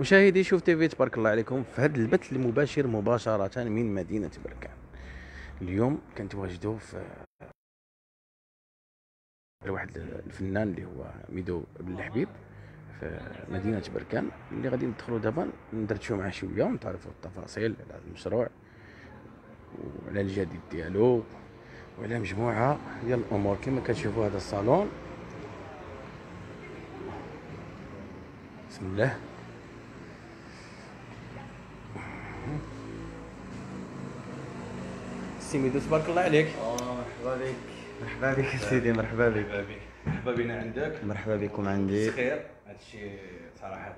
مشاهدي شوف تيفي تبارك الله عليكم في هذا البث المباشر مباشرة من مدينة بركان. اليوم كنتواجدوا في واحد الفنان اللي هو ميدو بلحبيب في مدينة بركان، اللي غادي ندخلوا دابا ندردشوا معاه شوية ونتعرفوا التفاصيل على المشروع وعلى الجديد ديالو وعلى مجموعة ديال الأمور. كما كتشوفوا هذا الصالون، بسم الله، سي ميدو تبارك الله عليك. مرحبا بك. مرحبا بك سيدي، مرحبا بك. مرحبا بنا عندك. مرحبا بكم عندي. بخير. هادشي صراحة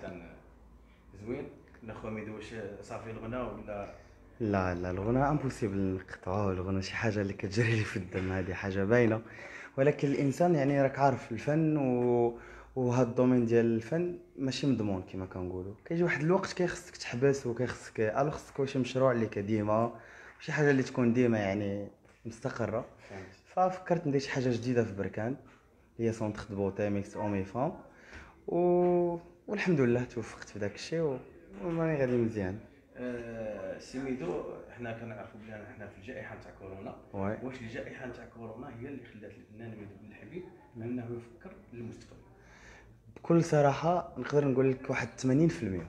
زوين. الاخوة ميدو واش صافي الغنى ولا؟ لا لا، الغنى امبوسيبل نقطعوه، الغنى شي حاجة اللي كتجري لي في الدم، هذه حاجة باينة، ولكن الانسان يعني راك عارف الفن وهاد الدومين ديال الفن ماشي مضمون كما كنقولوا، كيجي واحد الوقت كيخصك تحبس وكيخصك الو خصك واش مشروع اللي كديما شي حاجه اللي تكون ديما يعني مستقره. ففكرت ندير شي حاجه جديده في بركان، هي سونتر دو بوتي ميكس اومي فام، والحمد لله توفقت في داك الشيء وراني غادي مزيان. سي ميدو، حنا كنعرفوا بلي حنا في الجائحه نتاع كورونا، واش الجائحه نتاع كورونا هي اللي خلات الفنان ميدو بلحبيب انه يفكر للمستقبل؟ بكل صراحه نقدر نقول لك واحد 80%،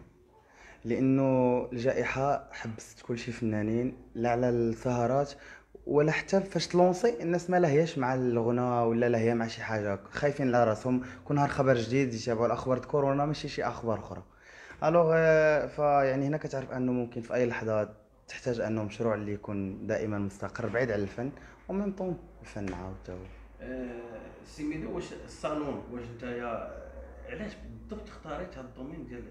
لانه الجائحه حبست كلشي فنانين، لا على السهرات ولا حتى فاش تلونسي الناس ما لهياش مع الغناء ولا لهيا مع شي حاجه، خايفين على راسهم كل نهار خبر جديد يتابعوا الاخبار ديال كورونا ماشي شي اخبار اخرى. الوغ فيعني هنا كتعرف انه ممكن في اي لحظه تحتاج انه مشروع اللي يكون دائما مستقر بعيد على الفن وميم طون الفن عاود تا هو. سي ميدو، واش الصالون، واش نتايا علاش بالضبط اختاريت هذا الدومين ديال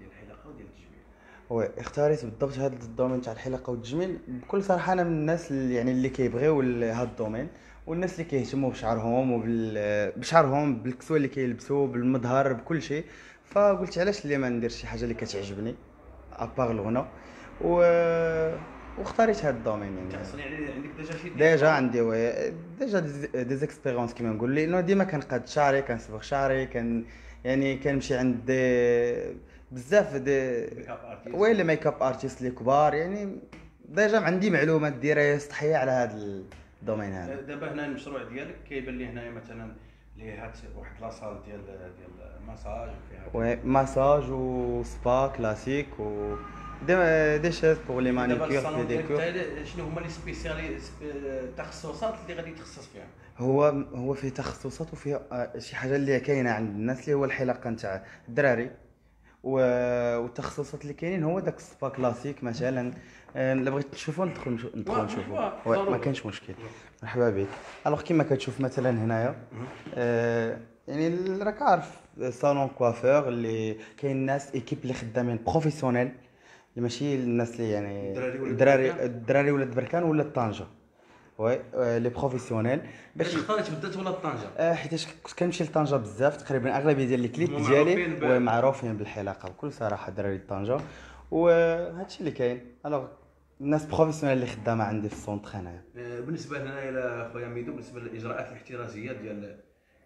الحلاقه وديال التجميل؟ وي، اختاريت بالضبط هذا الدومين تاع الحلاقه والتجميل. بكل صراحه انا من الناس اللي يعني اللي كيبغيو هذا الدومين، والناس اللي كيهتموا بشعرهم بشعرهم بالكسوه اللي كيلبسوا بالمظهر بكل شيء، فقلت علاش اللي ما نديرش شي حاجه اللي كتعجبني ابار الغنى، واختاريت هذا الدومين. يعني عندك ديجا شي ديجا عندي ديجا دي زيكسبيريونس كما نقول، لانه ديما كنقاد شعري، كنصبغ شعري، يعني كنمشي عند بزاف ويلي ميك اب ارتيست اللي كبار، يعني ديجا عندي معلومات ديريه سطحيه على هذا الدومين هذا. دابا هنا المشروع ديالك كيبان لي هنايا مثلا اللي هات واحد لاصال ديال المساج وفيها مساج وسبا كلاسيك و دي شيز بوغ لي مانيكور دي ديكور. شنو هما لي سبيسيالي التخصصات اللي غادي تخصص فيها؟ هو فيه تخصصات وفيه شي حاجه اللي كاينه عند الناس اللي هو الحلاقه نتاع الدراري، والتخصصات اللي كاينين هو داك السبا كلاسيك مثلا. الا بغيت تشوفوا ندخل نشوفوا، ما كاينش مشكل. مرحبا بك. الوغ كما كتشوف مثلا هنايا يعني راك عارف صالون كوافور اللي كاين ناس ايكيب اللي خدامين بروفيسيونيل، ماشي الناس اللي يعني الدراري ولاد بركان ولا طنجه. وي لي بروفيسيونيل. باش اختاريت بدات ولا طنجه؟ حيتاش كنت كنمشي لطنجه بزاف، تقريبا اغلبيه ديال لي كليب ديالي ومعروفين بالحلاقه بكل صراحه دراري طنجه، وهادشي اللي كاين. الوغ الناس بروفيسيونيل اللي خدامه عندي في السونتر هنايا. بالنسبه لهنايا خويا ميدو، بالنسبه للاجراءات الاحترازيه ديال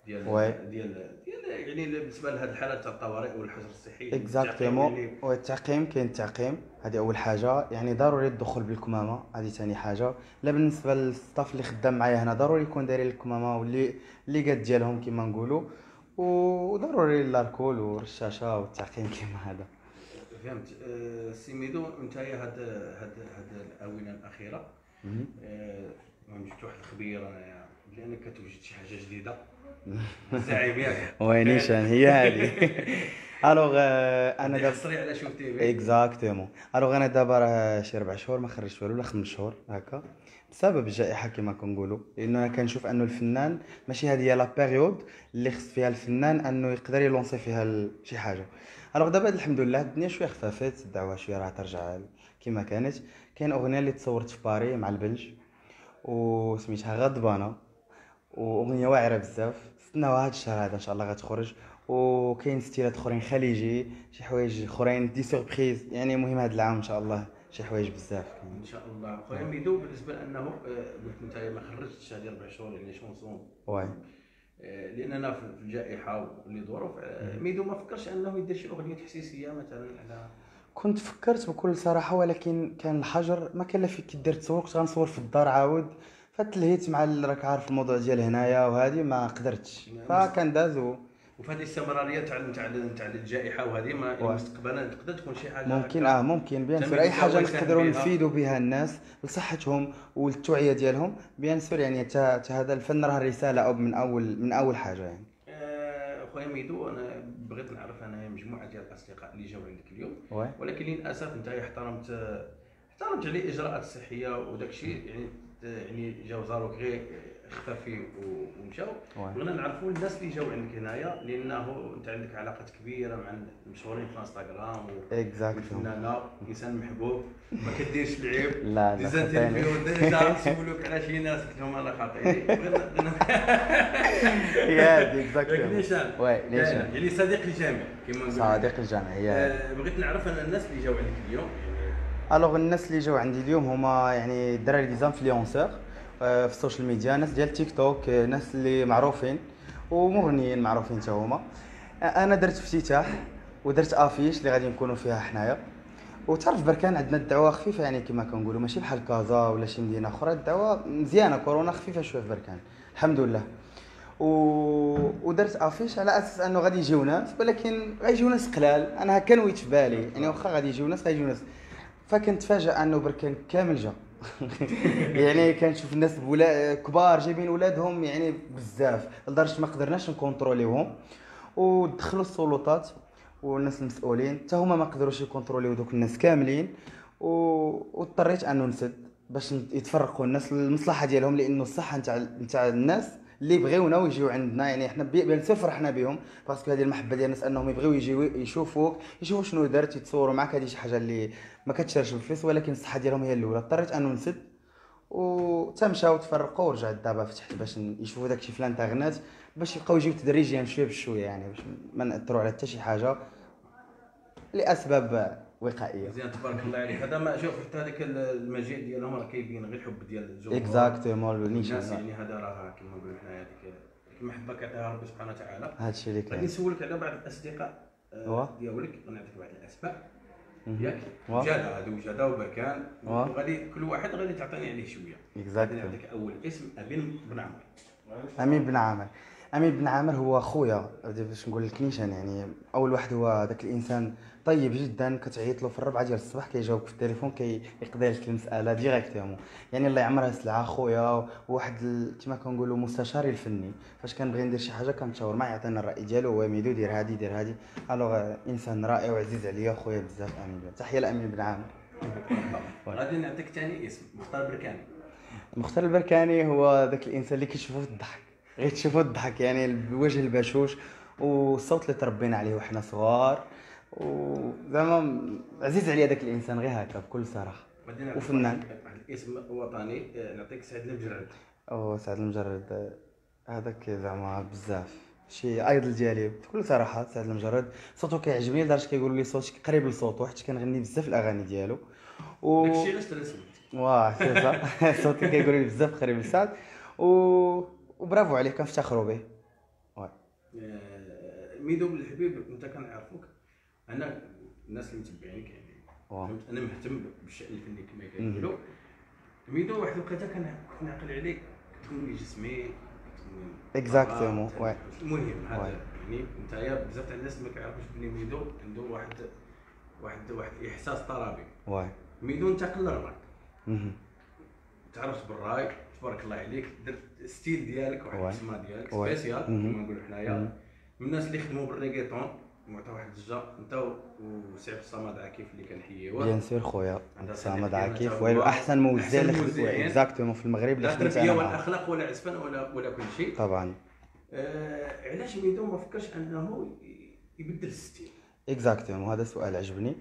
يعني بالنسبه لهذه الحالات تاع الطوارئ والحجر الصحي، اكزاكتومون. والتعقيم، كاين التعقيم، هذه اول حاجه، يعني ضروري الدخول بالكمامه، هذه ثاني حاجه. لا بالنسبه للستاف اللي خدام معايا هنا ضروري يكون دايرين الكمامه واللي قاد ديالهم كما نقولوا، وضروري الاركول والرشاشه والتعقيم كما هذا. فهمت. سي ميدو، نتايا هاد الاونه الاخيره جبت واحد الخبير انايا لانك كتوجد شي حاجه جديده زعيم ياك؟ وي نيشان هي هذه. الوغ انا دابا حصري على شوف تي في اكزاكتومون. الوغ انا دابا راه شي 4 شهور ما خرجت والو، ولا 5 شهور هكا، بسبب الجائحه كما كنقولوا، لانه انا كنشوف انه الفنان ماشي هذه هي لا بيريود اللي خص فيها الفنان انه يقدر يلونسي فيها شي حاجه. الوغ دابا الحمد لله الدنيا شويه خفافات، الدعوه شويه راه ترجع كما كانت. كاين اغنيه اللي تصورت في باري مع البلج وسميتها غضبانه، واغنيه واعره بزاف، استناوها هذا الشهر هذا ان شاء الله غتخرج. وكاين ستيلات اخرين خليجي، شي حوايج اخرين دي سوربريز، يعني مهم هذا العام ان شاء الله شي حوايج بزاف ان شاء الله. خويا ميدو، بالنسبه لانه قلت انت ما خرجتش هذه 4 شهور يعني شونسون، لاننا في الجائحه ولظروف ميدو ما فكرش انه يدير شي اغنيه تحسيسيه مثلا على. كنت فكرت بكل صراحه، ولكن كان الحجر ما كان لا فيه كيدير تسوق، غنصور في الدار عاود، فتلهيت مع راك عارف الموضوع ديال هنايا وهذه ما قدرتش، فكان دازو. وفي هذه الاستمراريه تاع الجائحه وهذه ما مستقبلا تقدر تكون شي حاجه ممكن ممكن بيان سور اي حاجه نقدروا نفيدوا بها الناس لصحتهم والتوعيه ديالهم بيان سور، يعني حتى هذا الفن راه رساله او من اول حاجه يعني. خويا ميدو انا بغيت نعرف انا مجموعه ديال الاصدقاء اللي جاوا لك اليوم، ولكن للاسف انت احترمت عليه الاجراءات الصحيه وداك الشيء، يعني جاو زاروك غير خفافي ومشاو. بغينا نعرفوا الناس اللي جاو عندك هنايا، لانه انت عندك علاقات كبيره مع المشهورين في انستغرام والفنانه، انسان محبوب ما كديرش العيب، ديزانتيرفيو ديجا تسولوك على شي ناس قلت لهم انا خاطئين. يا دي اكزاكتلي يعني صديق الجامع كما نقولوا، صديق الجامع. بغيت نعرف انا الناس اللي جاو عندك اليوم. الوغ الناس اللي جاو عندي اليوم هما يعني الدراري ديزانفلونسور في السوشيال ميديا، ناس ديال تيك توك، ناس اللي معروفين ومغنيين معروفين حتى هما. انا درت افتتاح ودرت افيش اللي غادي نكونوا فيها حنايا، وتعرف بركان عندنا الدعوه خفيفه، يعني كما كنقولوا ماشي بحال كازا ولا شي مدينه اخرى، الدعوه مزيانه كورونا خفيفه شويه في بركان الحمد لله. ودرت افيش على اساس انه غادي يجيو ناس، ولكن غيجيو ناس قلال، انا هكا نويت في بالي يعني واخا غادي يجيو ناس غيجيو ناس، فكنتفاجأ انه بركان كامل جا. يعني كنشوف الناس كبار جايبين ولادهم يعني بزاف لدرجه ما قدرناش نكونتروليوهم، ودخلوا السلطات والناس المسؤولين حتى هما ما قدروش يكونتروليو دوك الناس كاملين، واضطريت انه نسد باش يتفرقوا الناس للمصلحه ديالهم، لانه الصحه نتاع الناس اللي بغيونا ويجيو عندنا، يعني حنا بيان سور فرحنا بهم باسكو هذه المحبه ديال الناس انهم يبغيو يجيو يشوفوك يشوفوا شنو درت يتصوروا معك، هذه شي حاجه اللي ما كتشارش بالفيس، ولكن الصحه ديالهم هي الاولى. اضطريت انه نسد وتمشاو تفرقوا، ورجعت دابا فتحت باش يشوفوا داكشي في الانترنت باش يبقاو يجيو تدريجيا شويه بشويه، يعني باش ما ناثروا على حتى شي حاجه لاسباب وقائيه. مزيان تبارك الله عليك. هذا ما شوف حتى هذاك المجيء ديالهم راه كيبين غير الحب ديال الجمهور. اكزاكتومون الناس، يعني هذا راه كما نقولوا حنايا هذيك المحبه كيعطيها ربي سبحانه وتعالى. هادشي اللي كاين. غادي نسولك على بعض الاصدقاء ديالك، غنعطيك بعض الاسماء ياك، وجاده هذا وجاده وبركان، وغادي كل واحد غادي تعطيني عليه شويه. اكزاكتومون. نعطيك اول اسم امين بن عامر. امين بن عامر. امين بن عامر هو خويا باش نقول لك نيشان، يعني اول واحد هو هذاك الانسان طيب جدا، كتعيط له في 4 ديال الصباح كيجاوبك في التليفون كيقضي لك المساله ديريكتومون، يعني الله يعمرها سلعه خويا، وواحد كما كنقولوا مستشاري الفني، فاش كنبغي ندير شي حاجه كنتشاور معاه يعطينا الراي ديالو، هو ميدو دير هادي دير هادي. الوغ انسان رائع وعزيز عليا خويا بزاف امين، تحيه لامين بن عامر. غادي نعطيك ثاني اسم مختار البركاني. مختار البركاني هو ذاك الانسان اللي كيشوفوه في الضحك، غير تشوفوا الضحك يعني الوجه البشوش والصوت اللي تربينا عليه وحنا صغار، وزعما عزيز عليا هذاك الانسان غير هكا بكل صراحه. وفنان واحد الاسم وطني نعطيك سعد المجرد. سعد المجرد هذاك زعما بزاف شي ايدل ديالي بكل صراحه. سعد المجرد صوته كيعجبني لدرجه كيقولوا لي صوتك قريب لصوته، حيت كنغني بزاف الاغاني ديالو داكشي علاش ترسمت. سي صح صوتي كيقولوا لي بزاف قريب لسعد، وبرافو عليه كنفتخروا به. ميدو بلحبيب انت كنعرفوك، انا الناس اللي متبعينك يعني انا مهتم بالشان الفني كما كيقولوا. ميدو واحد الوقيته كنعقل عليك كتكون لي جسمي اكزاكتومون المهم هذا، يعني انت بزاف تاع الناس ما كيعرفوش بلي ميدو عنده واحد احساس طربي. ميدو انتقل للراك، تعرفت بالراي تبارك الله عليك، درت ستيل ديالك واحد السما ديالك سبيسيال كما نقولوا حنايا، من الناس اللي خدموا بالريغيتون معطى واحد الجا انت وسعيد صمد عكيف اللي كنحييوه بيان سور خويا صمد عكيف، والو احسن موزع اللي خدموا اكزاكتومون في المغرب اللي خدمت انا، ولا اخلاق ولا عزفان ولا كل شيء طبعا. علاش ميدو ما فكرش انه يبدل الستيل اكزاكتومون؟ هذا سؤال عجبني.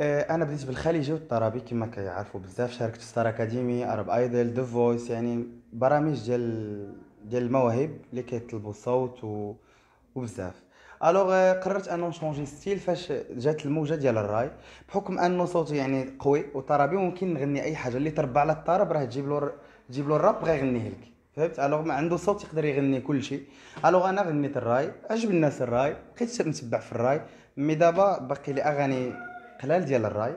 انا بديت بالخليجي والطرابي كما كيعرفوا بزاف، شاركت في ستار اكاديمي، ارب ايدل، ذا فويس، يعني برامج ديال المواهب اللي كيطلبوا الصوت وبزاف. الوغ قررت انه نشونجي ستيل فاش جات الموجه ديال الراي، بحكم انه صوتي يعني قوي وطرابي وممكن نغني اي حاجه، اللي تربى على الطرب راه تجيب له الراب غيغنيه لك فهمت؟ الوغ ما عنده صوت يقدر يغني كل شيء. الوغ انا غنيت الراي، عجب الناس الراي، بقيت نتبع في الراي. مي دابا باقي لي اغاني قلال ديال الراي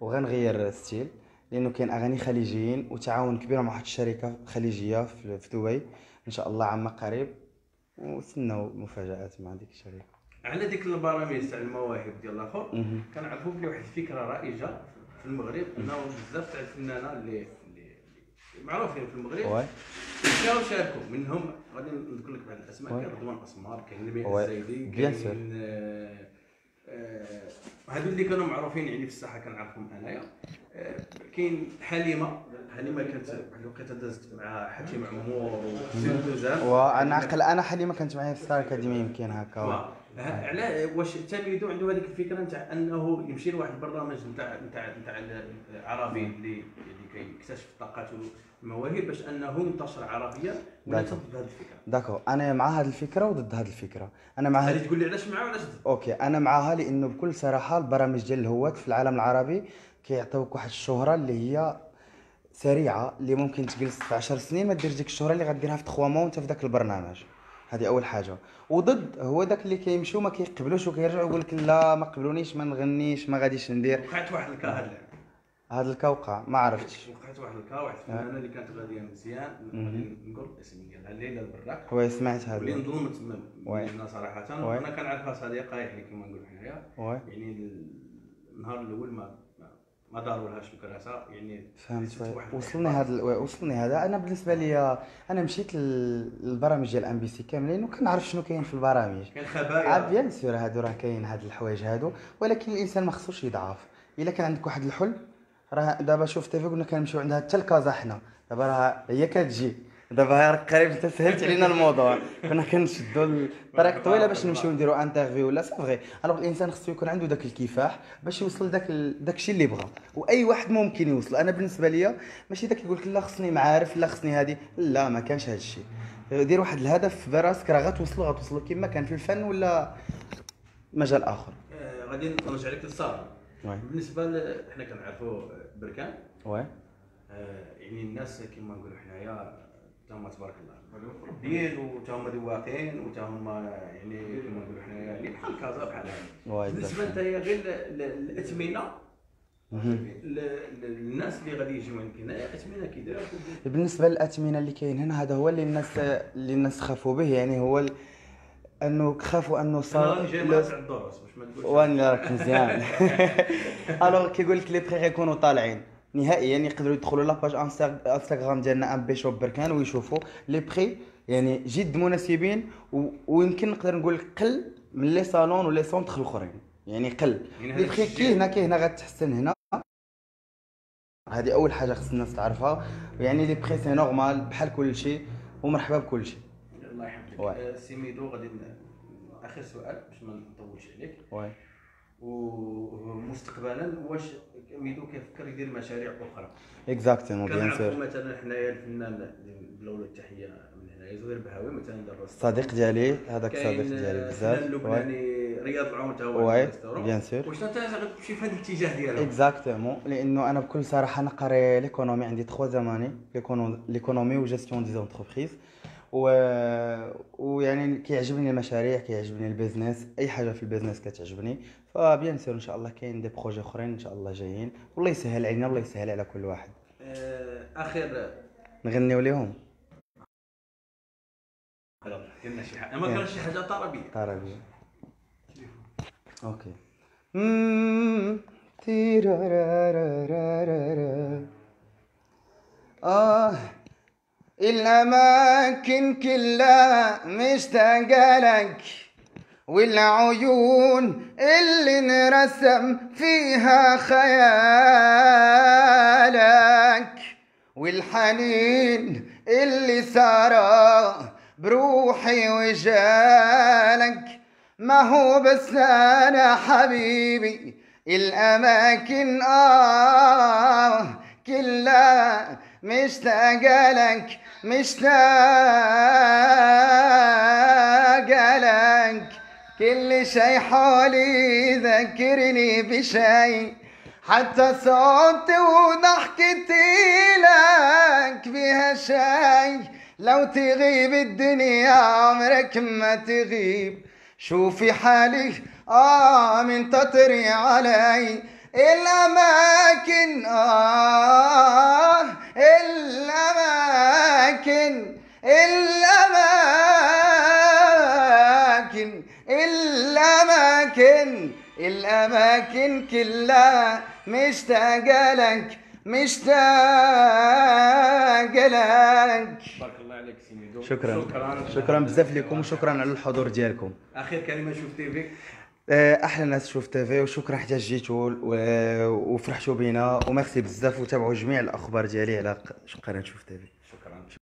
وغنغير ستيل، لانه كاين اغاني خليجيين وتعاون كبير مع واحد الشركه خليجيه في دبي ان شاء الله عما قريب، وتسناو مفاجات مع ديك الشركه. على ديك البرامج تاع المواهب ديال الاخر، كنعرفوا بلي واحد الفكره رائجه في المغرب انه بزاف تاع الفنانه اللي معروفين في المغرب كانوا شاركوا، منهم غادي نذكر لك بعض الاسماء، كاين رضوان اسمار، كاين نبيه الزايدي، كاين هادو اللي كانوا معروفين يعني في الساحه كنعرفهم انايا. كاين حليمه، حليمه كانت واحد الوقيته دازت مع حكيم عمور وسندوزان، انا حليمه كانت معايا في ستار اكاديمي يمكن هكا. على واش حتى ميدو عنده هذيك الفكره نتاع انه يمشي لواحد البرنامج نتاع العربي اللي كيكتشف الطاقات والمواهب باش انه ينتشر عربيا، ولا انت ضد هذه الفكره؟ داكو، انا مع هذه الفكره وضد هذه الفكره. انا مع هذه، تقول لي علاش معها وعلاش ضد؟ اوكي، انا معها لانه بكل صراحه البرامج ديال الهواة في العالم العربي كيعطيوك واحد الشهره اللي هي سريعه، اللي ممكن تجلس في 10 سنين ما ديرش ديك الشهره اللي غديرها في 3 موا وانت في ذاك البرنامج. هذه اول حاجه. وضد هو داك اللي كيمشيو ما كيقبلوش وكيرجعوا يقول لك لا ما قبلونيش، ما نغنيش، ما غاديش ندير. وقعت واحد الكا هذا الكا وقع، ما عرفتش. وقعت واحد الكا، واحد الفنانه اللي كانت غاديه مزيان، غادي نقول الاسم ديالها، الليله البراق. وي سمعت هذا. اللي نظلمت تما صراحه، وانا كنعرفها صديقه يعني كما نقولوا حنايا، يعني النهار الاول ما دارولهاش الكراسه يعني. فهمت، وصلني هذا. انا بالنسبه لي انا مشيت للبرامج ديال ام بي سي كاملين وكنعرف شنو كاين في البرامج، كاين خبايا عافيه سير، هادو راه كاين هاد الحوايج هادو، ولكن الانسان ما خصوش يضعف. الا كان عندك واحد الحل راه دابا شوف تيفي كنا كنمشيو عندها حتى لكازا حنا، دابا راه هي كتجي، دابا راك قريب انت سهلت علينا الموضوع. كنا كنشدوا الطريق طويله باش نمشيو نديروا انترفيو ولا صافغي. الوغ الانسان خصو يكون عنده داك الكفاح باش يوصل داكشي اللي بغى، واي واحد ممكن يوصل. انا بالنسبه ليا ماشي داك يقول لك لا خصني معارف، لا خصني هذه، لا ما كانش هذا الشيء. دير واحد الهدف في براسك راه غتوصلوا كما كان في الفن ولا مجال اخر. غادي نرجع لك للصافي. بالنسبه حنا كنعرفوا بركان، يعني الناس كما نقولوا حنايا تا هما تبارك الله مدير، وتا هما رواقين، وتا هما يعني كما نقولوا حنايا يعني بحال كازا بحال هكا. بالنسبه نتايا غير الاثمنه الناس اللي غادي يجيو عندك هنايا الاثمنه كي دايره. بالنسبه للاثمنه اللي كاين هنا، هذا هو اللي الناس خافوا به، يعني هو انه خافوا انه صار الدروس باش ما تقولش وانا راك مزيان. الوغ كيقول لك لي بخير يكونوا طالعين نهائيا، يقدروا يدخلوا لاباج انستغرام ديالنا ام بي شوب بركان ويشوفوا لي بخي يعني جد مناسبين، ويمكن نقدر نقول قل من لي صالون ولي سونتر الاخرين، يعني قل لي بخي كي هنا غتحسن هنا. هذه اول حاجه خص الناس تعرفها، يعني لي بخي سي نورمال بحال كل شيء ومرحبا بكل شيء. الله يحفظك سي ميدو، غادي اخر سؤال باش ما نطولش عليك. ومستقبلا واش ميدو كيفكر يدير مشاريع اخرى؟ اكزاكتومون بيان سور. كنعرفوا مثلا حنايا الفنان بلولو التحيه من هنايا زهير بهاوي مثلا، دابا الصديق ديالي هذاك الصديق ديالي بزاف، كاين اللبناني رياض العمر تا هو بيان سور. واش انت غتمشي في هذا الاتجاه ديالك؟ اكزاكتومون، لانه انا بكل صراحه انا قاري ليكونومي، عندي 3 زماني ليكونومي وجيستيون دي زونتربريز، ويعني كيعجبني المشاريع، كيعجبني البيزنس، اي حاجه في البيزنس كتعجبني. فبيان سير ان شاء الله كاين دي بروجي اخرين ان شاء الله جايين، والله يسهل علينا، والله يسهل على كل واحد. اخر نغنيو ليهم قلنا شي حاجه، ما كانش شي حاجه طربيه. اوكي الأماكن كلها مشتاقة لك، والعيون اللي نرسم فيها خيالك، والحنين اللي سارى بروحي وجالك. ما هو بس أنا حبيبي، الأماكن كلها مشتاقة لك، مشتاقة لك. كل شي حولي ذكرني بشي، حتى صوتي وضحكتي لك بها شي، لو تغيب الدنيا عمرك ما تغيب، شوفي حالك من تطري علي الأماكن الأماكن الأماكن الأماكن الأماكن كلها مشتاقة لك مشتاقة لك. بارك الله عليك سي ميدو، شكرا بزاف لكم وشكرا على الحضور ديالكم. اخر كلمه شوف تي في، احلى ناس تشوف تي في، وشكرا حتى جيتوا وفرحتوا بينا وميرسي بزاف، وتابعوا جميع الاخبار ديالي على قناه شوف تي في. شكرا.